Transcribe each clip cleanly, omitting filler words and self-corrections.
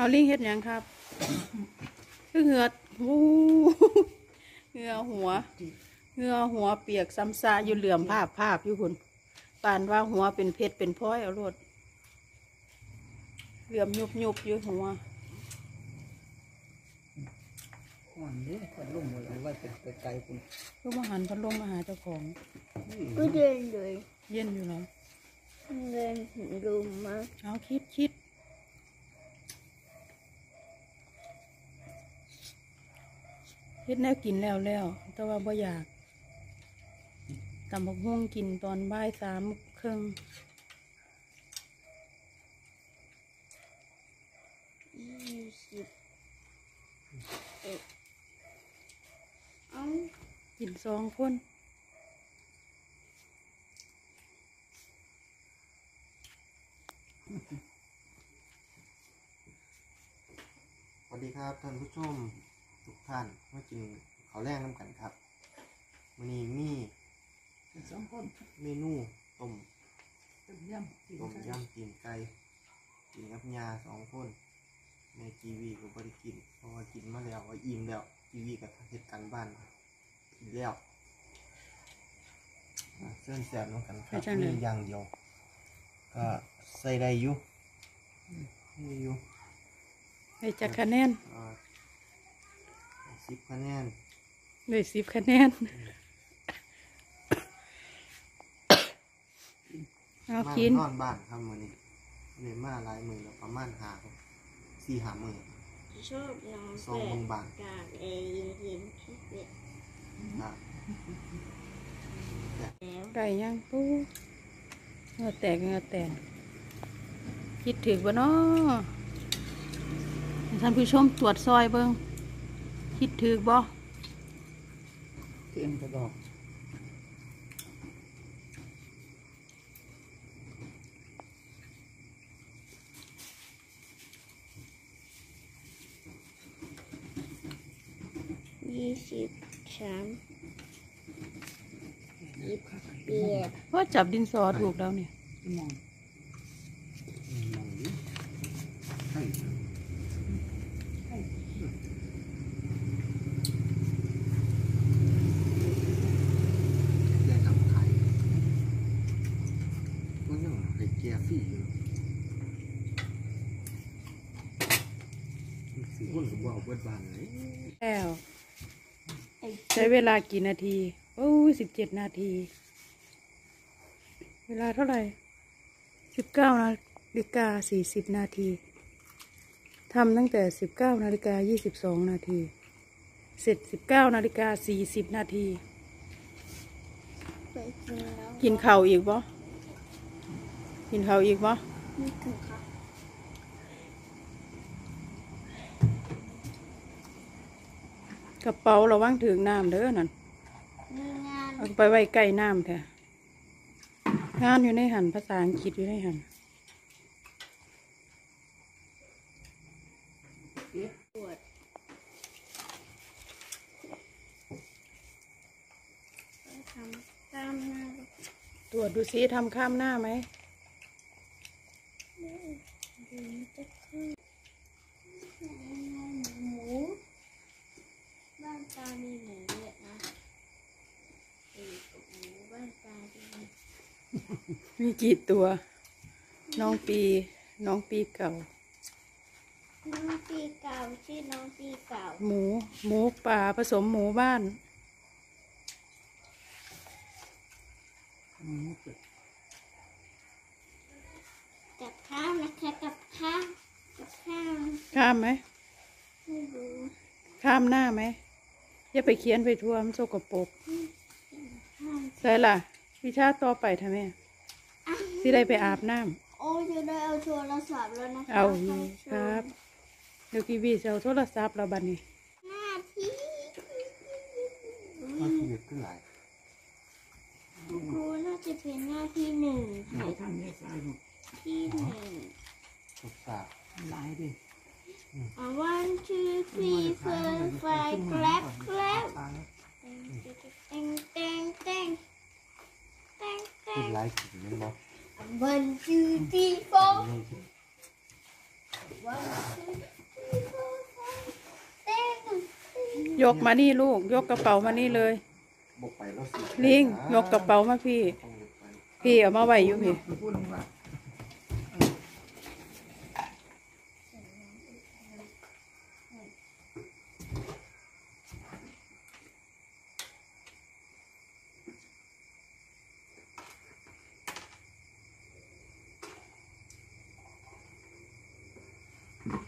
อาลิงเฮ็ดยังครับคือเหงือวู้เหงือหัวเปียกซ้ำซาอยู่เหลื่อมภาพอยู่คุณปานว่าหัวเป็นเพชรเป็นพ้อยเอารถเหลื่อมยุบอยู่หัวหันนี้พัดลมหมดเลยว่าเป็นไกลคุณก็มาหันพัดลมมาหาเจ้าของก็เย็นเลยเย็นอยู่เนาะเย็นลมมาเอาคิดเฮ็ดแนวกินแล้วแต่ว่าบ่อยากตำบักม่วงกินตอนบ่าย3:30กิน2 คนสวัสดีครับท่านผู้ชมทุกท่านมากินข้าวแรงน้ำกันครับวันนี้มีเมนูต้มยำกินไก่กินกับยา2 คนในกีวีก็ไม่ได้กินเพราะว่ากินมาแล้วว่าอิ่มแล้วกีวีกับเหตุการณ์บ้านกินแล้วเส้นแสบน้ำกันครับมีอย่างเดียวก็ใส่ได้อยู่ไอจักรแน่น10 คะแนนเลย10 คะแนนเอากินนอนบ้านทำมือนี่เลยมาหลายมือแล้วประมาณ4-5 มือชอบเราส่งงบ้านการเองยินคิดเนี่ยไก่ย่างปูเงาแตกคิดถึงบ่เนาะท่านผู้ชมตรวจซอยเบิ้งคิดถึงบ่เต็มกระบอก23เพราะจับดินสอถูกแล้วเนี่ยแล้วใช้เวลากี่นาทีโอ้ย17 นาทีเวลาเท่าไหร่19:40ทำตั้งแต่19:22เสร็จ19:40กินข้าวอีกบ่ ระเป๋าเราว่างถึงน้ำเด้อนั่นเอาไปไว้ใกล้น้ำค่ะงานอยู่ในหันภาษาอังกฤษอยู่ในหันตรวจดูซิทำข้ามหน้าไหมมีกี่ตัวน้องปีเก่าชื่อน้องปีเก่าหมูป่าผสมหมูบ้านกับข้าวนะคะกับข้าวข้ามไหมไม่รู้ข้ามหน้าไหมอย่าไปเขียนไปทั่วมันโซกปกใช่ล่ะวิชาต่อไปทำไมสิได้ไปอาบน้ำโอ้จะได้เอาโทรศัพท์แล้วนะคะเอาครับเดี๋ยวกีวีจะเอาโทรศัพท์เราบัดนี้หน้าที่เด็กขึ้นหลายครูน่าจะเป็นหน้าที่หนึ่งค่ะที่หนึ่งศึกษาหลายดิ one two three four five clapเล่นไลฟ์อยู่นี่มั้ง one two three fourยกมานี่ลูกยกกระเป๋ามานี่เลยลิงยกกระเป๋ามาพี่เอามาไว้อยู่พ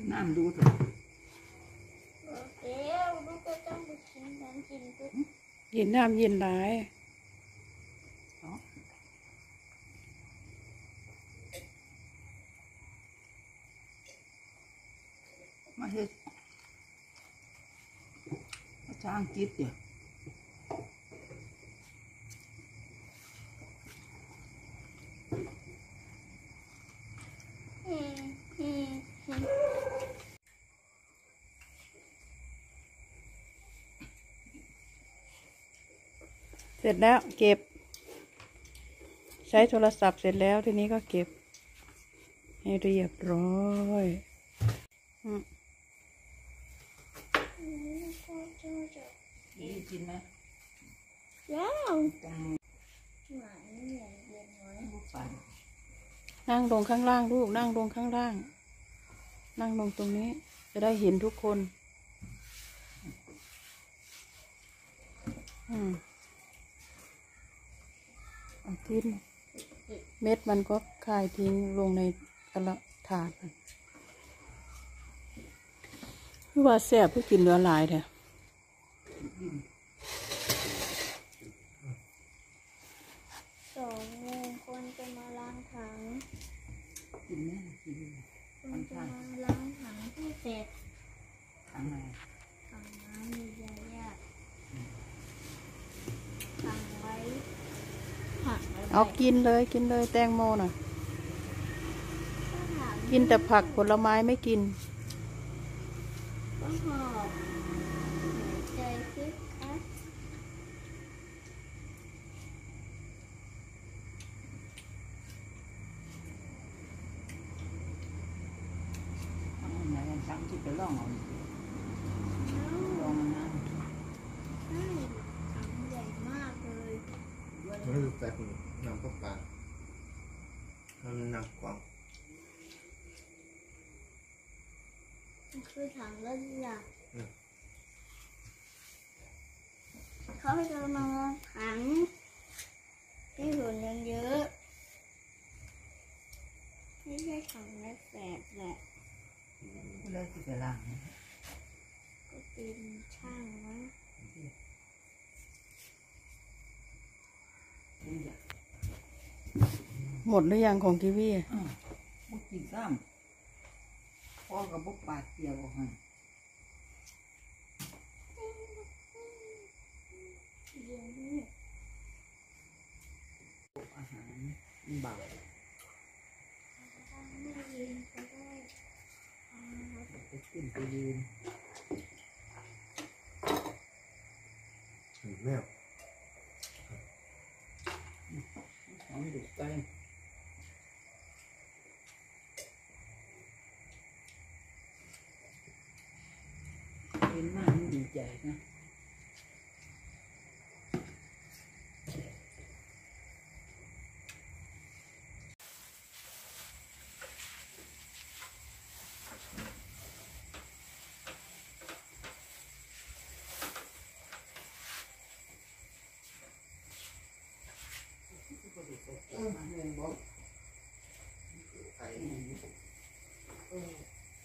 ี่น้ำดูเถอะเดี๋ยวลูกก็ต้องไปกินน้ำกินด้วยเย็นน้ำเย็นหลายมาเฮ็ดมาจ้างจิตเดี๋ยวเสร็จแล้วเก็บใช้โทรศัพท์เสร็จแล้วทีนี้ก็เก็บให้เรียบร้อยนี่กินไหมแล้วนั่งลงข้างล่างลูกนั่งลงข้างล่างนั่งลงตรงนี้จะได้เห็นทุกคนทิ้งเม็ดมันก็คายทิ้งลงในกระถาดคือว่าแซ่บผู้กินเหลือหลายแท้2 โมงคนจะมาล้างถังคนจะมาล้างถังที่เสร็จถังไหนถังน้ำมียายาถังไว้เอากินเลยแตงโมน่ะกินแต่ผักผลไม้ไม่กินไม่รู้แต่คุณน้ำปลาน้ำหนักกว่าคือถังเล็กใหญ่เขาให้เรามาถังที่หุ่นยังเยอะไม่ใช่ถังเล็กแฝดแหละคุณเลิกกิจกรรมก็เป็นช่างนะหมดหรือยังของกีวีบุกกินซ้ำพ่อกับบุกปาดเดียวฮะ bảoขึ้นไปยืนถึงแล้วเอาให้ดูใกล้เห็นมากมันดีใจนะค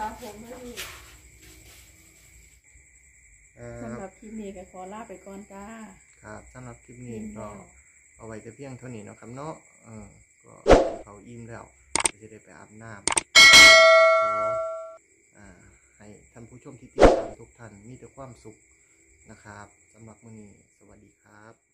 รับผมสำหรับคลิปนี้ก็ขอลาไปก่อนจ้าครับสำหรับคลิปนี้ก็เอาไว้แต่เพียงเท่านี้เนาะครับเนาะก็เขาอิ่มแล้วก็จะได้ไปอาบน้ำขอให้ท่านผู้ชมที่ติดตามทุกท่านมีแต่ความสุขนะครับสำหรับมื้อนี้สวัสดีครับ